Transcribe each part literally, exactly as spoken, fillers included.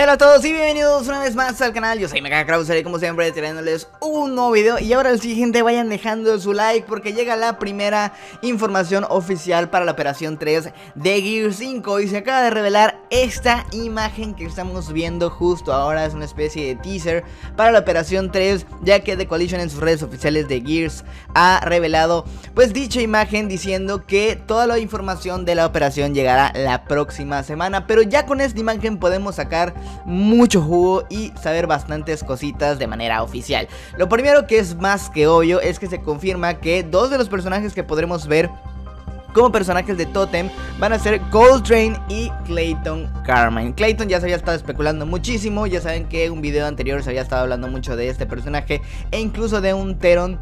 Hola a todos y bienvenidos una vez más al canal. Yo soy Mega Krauser y como siempre trayéndoles un nuevo video. Y ahora sí, gente, vayan dejando su like porque llega la primera información oficial para la operación tres de Gears cinco. Y se acaba de revelar esta imagen que estamos viendo justo ahora. Es una especie de teaser para la operación tres, ya que The Coalition en sus redes oficiales de Gears ha revelado pues dicha imagen, diciendo que toda la información de la operación llegará la próxima semana. Pero ya con esta imagen podemos sacar mucho jugo y saber bastantes cositas de manera oficial. Lo primero, que es más que obvio, es que se confirma que dos de los personajes que podremos ver como personajes de Totem van a ser Goldrain y Clayton Carmine. Clayton ya se había estado especulando muchísimo. Ya saben que en un video anterior se había estado hablando mucho de este personaje e incluso de un Teron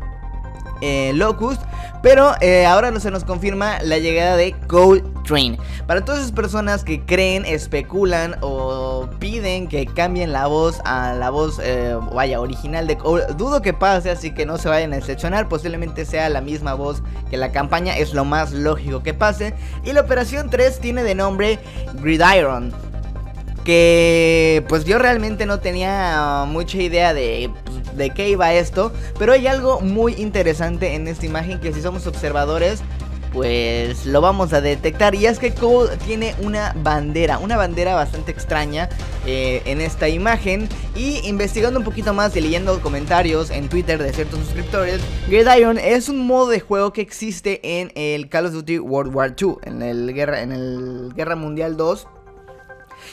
Eh, Locust, pero eh, ahora no se nos confirma la llegada de Goldrain. Para todas esas personas que creen, especulan o piden que cambien la voz a la voz eh, vaya original de Gold, dudo que pase, así que no se vayan a decepcionar. Posiblemente sea la misma voz que la campaña, es lo más lógico que pase. Y la operación tres tiene de nombre Gridiron, que pues yo realmente no tenía mucha idea de de qué iba esto, pero hay algo muy interesante en esta imagen que si somos observadores pues lo vamos a detectar, y es que Cole tiene una bandera, una bandera bastante extraña eh, en esta imagen. Y investigando un poquito más y leyendo comentarios en Twitter de ciertos suscriptores, Gridiron es un modo de juego que existe en el Call of Duty World War dos, en el Guerra, en el Guerra Mundial dos.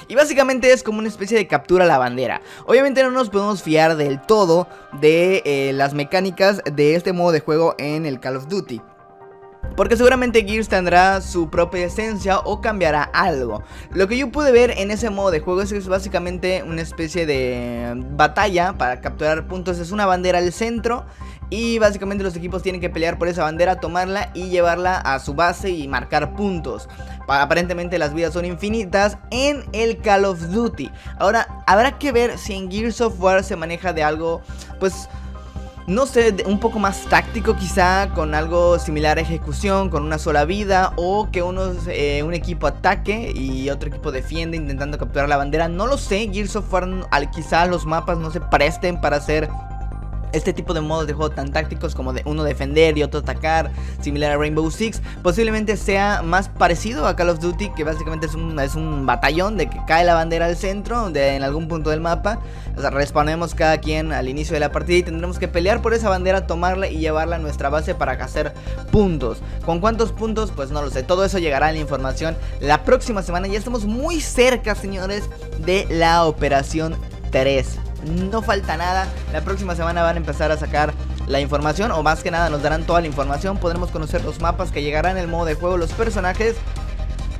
Y básicamente es como una especie de captura a la bandera. Obviamente no nos podemos fiar del todo de eh, las mecánicas de este modo de juego en el Call of Duty, porque seguramente Gears tendrá su propia esencia o cambiará algo. Lo que yo pude ver en ese modo de juego es que es básicamente una especie de batalla para capturar puntos. Es una bandera al centro y básicamente los equipos tienen que pelear por esa bandera, tomarla y llevarla a su base y marcar puntos. Aparentemente las vidas son infinitas en el Call of Duty. Ahora habrá que ver si en Gears of War se maneja de algo pues no sé, un poco más táctico quizá, con algo similar a ejecución, con una sola vida, o que unos, eh, un equipo ataque y otro equipo defiende intentando capturar la bandera. No lo sé, Gears of War al, quizá los mapas no se presten para hacer este tipo de modos de juego tan tácticos, como de uno defender y otro atacar, similar a Rainbow Six. Posiblemente sea más parecido a Call of Duty, que básicamente es un, es un batallón de que cae la bandera al centro, donde en algún punto del mapa, o sea, respawnemos cada quien al inicio de la partida y tendremos que pelear por esa bandera, tomarla y llevarla a nuestra base para hacer puntos. ¿Con cuántos puntos? Pues no lo sé. Todo eso llegará en la información la próxima semana. Ya estamos muy cerca, señores, de la operación tres. No falta nada. La próxima semana van a empezar a sacar la información, o más que nada nos darán toda la información. Podremos conocer los mapas que llegarán, el modo de juego, los personajes.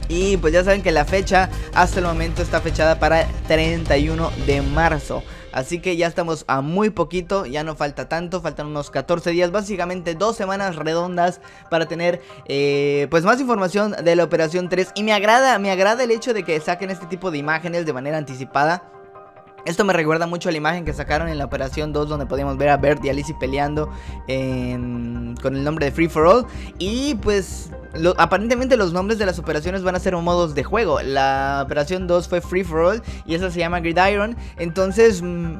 Y pues ya saben que la fecha hasta el momento está fechada para el treinta y uno de marzo. Así que ya estamos a muy poquito, ya no falta tanto, faltan unos catorce días, básicamente dos semanas redondas para tener eh, pues más información de la operación tres. Y me agrada, me agrada el hecho de que saquen este tipo de imágenes de manera anticipada. Esto me recuerda mucho a la imagen que sacaron en la operación dos, donde podíamos ver a Bert y Alice peleando en, con el nombre de Free For All. Y pues lo, aparentemente los nombres de las operaciones van a ser modos de juego. La operación dos fue Free For All y esa se llama Gridiron. Entonces mmm,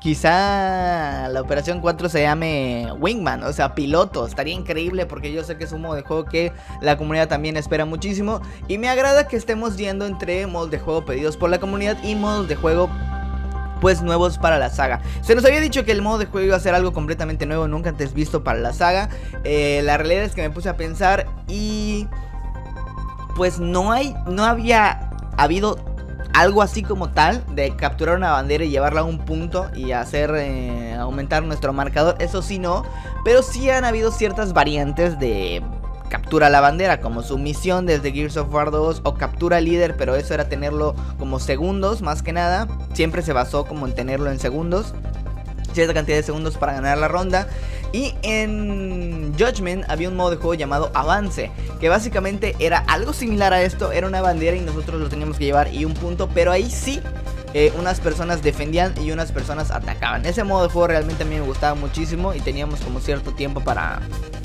quizá la operación cuatro se llame Wingman, o sea, piloto. Estaría increíble porque yo sé que es un modo de juego que la comunidad también espera muchísimo. Y me agrada que estemos yendo entre modos de juego pedidos por la comunidad y modos de juego pues nuevos para la saga. Se nos había dicho que el modo de juego iba a ser algo completamente nuevo, nunca antes visto para la saga. eh, La realidad es que me puse a pensar y pues no hay, no había habido algo así como tal de capturar una bandera y llevarla a un punto y hacer eh, aumentar nuestro marcador. Eso sí no, pero sí han habido ciertas variantes de captura la bandera, como su misión desde Gears of War dos, o captura líder, pero eso era tenerlo como segundos más que nada. Siempre se basó como en tenerlo en segundos, cierta cantidad de segundos para ganar la ronda. Y en Judgment había un modo de juego llamado Avance, que básicamente era algo similar a esto. Era una bandera y nosotros lo teníamos que llevar y un punto, pero ahí sí Eh, unas personas defendían y unas personas atacaban. Ese modo de juego realmente a mí me gustaba muchísimo, y teníamos como cierto tiempo para...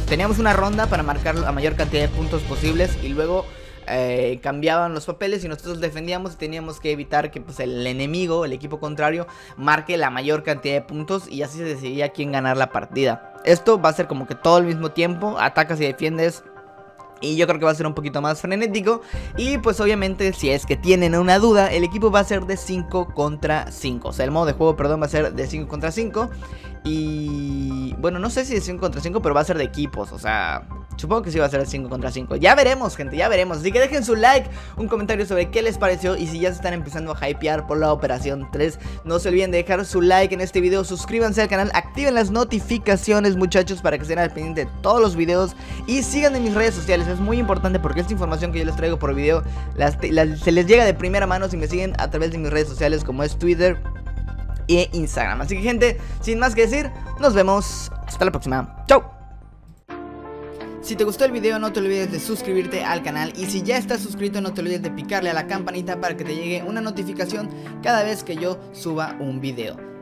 Teníamos una ronda para marcar la mayor cantidad de puntos posibles, y luego eh, cambiaban los papeles y nosotros defendíamos y teníamos que evitar que pues, el enemigo, el equipo contrario, marque la mayor cantidad de puntos y así se decidía quién ganar la partida. Esto va a ser como que todo al mismo tiempo, atacas y defiendes. Y yo creo que va a ser un poquito más frenético. Y pues obviamente si es que tienen una duda, el equipo va a ser de cinco contra cinco. O sea, el modo de juego, perdón, va a ser de cinco contra cinco. Y bueno, no sé si de cinco contra cinco, pero va a ser de equipos. O sea, supongo que sí va a ser de cinco contra cinco. Ya veremos, gente, ya veremos. Así que dejen su like, un comentario sobre qué les pareció. Y si ya se están empezando a hypear por la Operación tres, no se olviden de dejar su like en este video. Suscríbanse al canal, activen las notificaciones, muchachos, para que estén al pendiente de todos los videos. Y sigan en mis redes sociales. Es muy importante porque esta información que yo les traigo por video las, las, se les llega de primera mano si me siguen a través de mis redes sociales, como es Twitter e Instagram. Así que, gente, sin más que decir, nos vemos. Hasta la próxima, chau. Si te gustó el video, no te olvides de suscribirte al canal. Y si ya estás suscrito, no te olvides de picarle a la campanita para que te llegue una notificación cada vez que yo suba un video.